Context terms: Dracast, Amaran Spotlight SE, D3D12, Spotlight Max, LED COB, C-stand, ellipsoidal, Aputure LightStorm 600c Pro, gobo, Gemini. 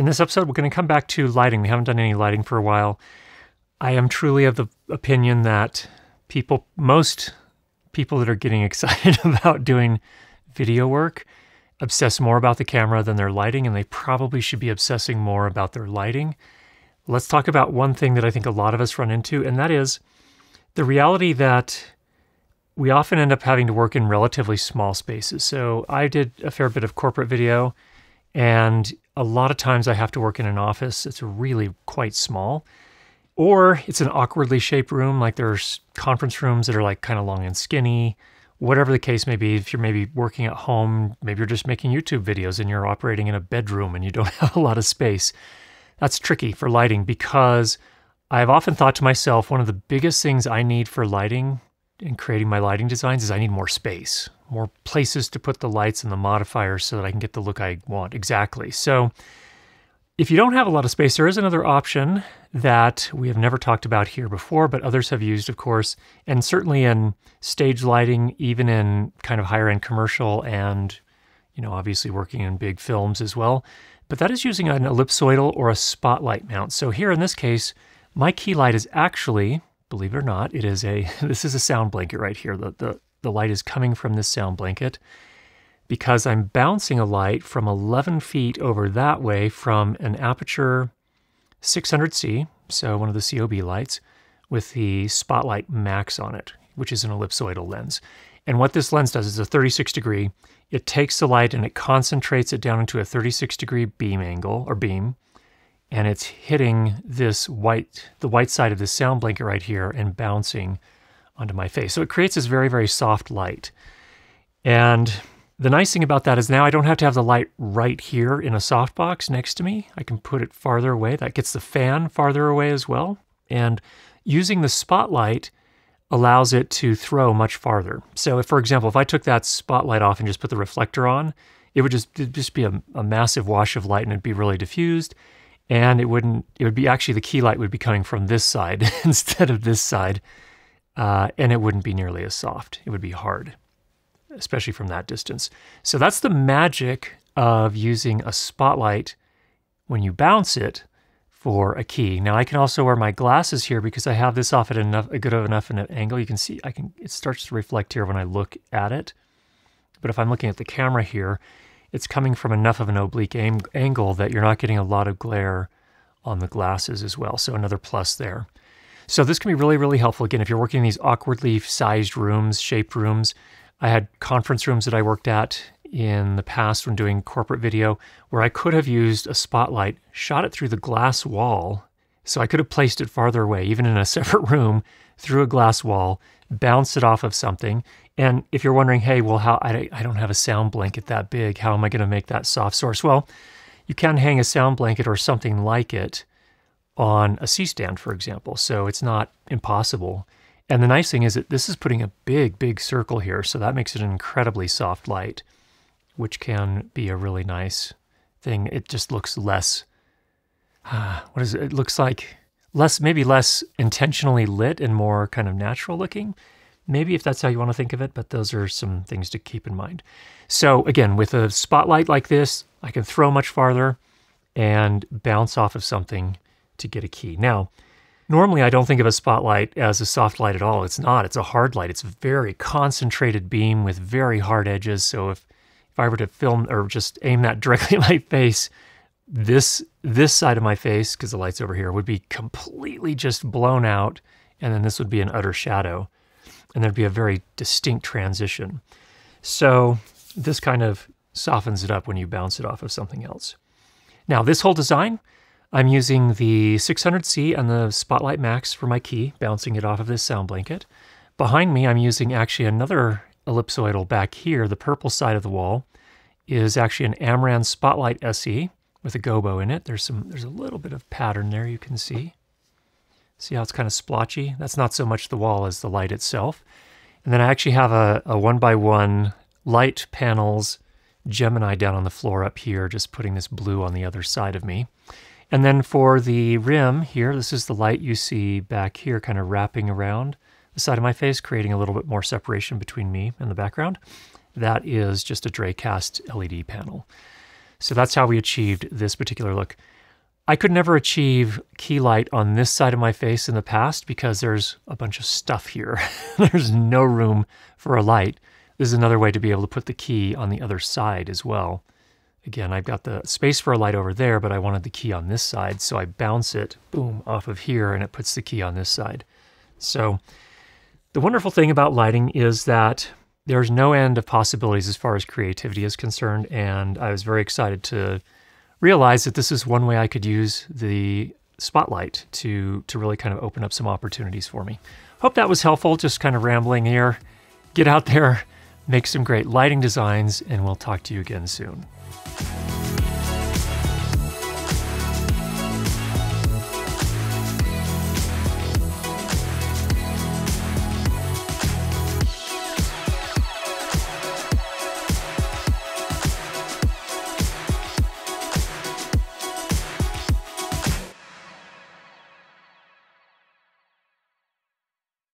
In this episode, we're going to come back to lighting. We haven't done any lighting for a while. I am truly of the opinion that most people that are getting excited about doing video work obsess more about the camera than their lighting, and they probably should be obsessing more about their lighting. Let's talk about one thing that I think a lot of us run into, and that is the reality that we often end up having to work in relatively small spaces. So I did a fair bit of corporate video, and a lot of times I have to work in an office that's really quite small, or it's an awkwardly shaped room. Like there's conference rooms that are like kind of long and skinny, whatever the case may be. If you're maybe working at home, maybe you're just making YouTube videos and you're operating in a bedroom and you don't have a lot of space. That's tricky for lighting, because I've often thought to myself, one of the biggest things I need for lighting and creating my lighting designs is I need more space, more places to put the lights and the modifiers so that I can get the look I want exactly. So if you don't have a lot of space, there is another option that we have never talked about here before, but others have used, of course, and certainly in stage lighting, even in kind of higher end commercial and, you know, obviously working in big films as well. But that is using an ellipsoidal or a spotlight mount. So here in this case, my key light is actually, believe it or not, it is a, this is a sound blanket right here. The light is coming from this sound blanket, because I'm bouncing a light from 11 feet over that way from an Aputure 600c, so one of the COB lights, with the Spotlight Max on it, which is an ellipsoidal lens. And what this lens does is a 36 degree, it takes the light and it concentrates it down into a 36 degree beam angle, or beam, and it's hitting this white, the white side of this sound blanket right here and bouncing onto my face. So it creates this very, very soft light. And the nice thing about that is now I don't have to have the light right here in a softbox next to me. I can put it farther away. That gets the fan farther away as well. And using the spotlight allows it to throw much farther. So if, for example, if I took that spotlight off and just put the reflector on, it would just be a massive wash of light, and it'd be really diffused. And it would be actually the key light would be coming from this side instead of this side. And it wouldn't be nearly as soft. It would be hard, especially from that distance. So that's the magic of using a spotlight when you bounce it for a key. Now I can also wear my glasses here because I have this off at a good enough an angle. You can see it starts to reflect here when I look at it. But if I'm looking at the camera here, it's coming from enough of an oblique angle that you're not getting a lot of glare on the glasses as well. So another plus there. So this can be really, really helpful. Again, if you're working in these awkwardly sized rooms, shaped rooms. I had conference rooms that I worked at in the past when doing corporate video where I could have used a spotlight, shot it through the glass wall, so I could have placed it farther away, even in a separate room, through a glass wall, bounced it off of something. And if you're wondering, hey, well, how I don't have a sound blanket that big, how am I going to make that soft source? Well, you can hang a sound blanket or something like it on a C-stand, for example, so it's not impossible. And the nice thing is that this is putting a big, big circle here, so that makes it an incredibly soft light, which can be a really nice thing. It just looks less, it looks like maybe less intentionally lit and more kind of natural looking, maybe, if that's how you want to think of it, but those are some things to keep in mind. So again, with a spotlight like this, I can throw much farther and bounce off of something to get a key. Now, normally, I don't think of a spotlight as a soft light at all. It's not. It's a hard light. It's a very concentrated beam with very hard edges. So if I were to film or just aim that directly at my face, this side of my face, because the light's over here, would be completely just blown out, and then this would be an utter shadow, and there'd be a very distinct transition. So this kind of softens it up when you bounce it off of something else. Now, this whole design, I'm using the 600C and the Spotlight Max for my key, bouncing it off of this sound blanket. Behind me, I'm using actually another ellipsoidal back here. The purple side of the wall is actually an Amaran Spotlight SE with a gobo in it. There's a little bit of pattern there you can see. See how it's kind of splotchy? That's not so much the wall as the light itself. And then I actually have a 1x1 light panels Gemini down on the floor up here, just putting this blue on the other side of me. And then for the rim here, this is the light you see back here kind of wrapping around the side of my face, creating a little bit more separation between me and the background. That is just a Dracast LED panel. So that's how we achieved this particular look. I could never achieve key light on this side of my face in the past because there's a bunch of stuff here. There's no room for a light. This is another way to be able to put the key on the other side as well. Again, I've got the space for a light over there, but I wanted the key on this side, so I bounce it, boom, off of here, and it puts the key on this side. So the wonderful thing about lighting is that there's no end of possibilities as far as creativity is concerned, and I was very excited to realize that this is one way I could use the Spotlight to really kind of open up some opportunities for me. Hope that was helpful, just kind of rambling here. Get out there, make some great lighting designs, and we'll talk to you again soon.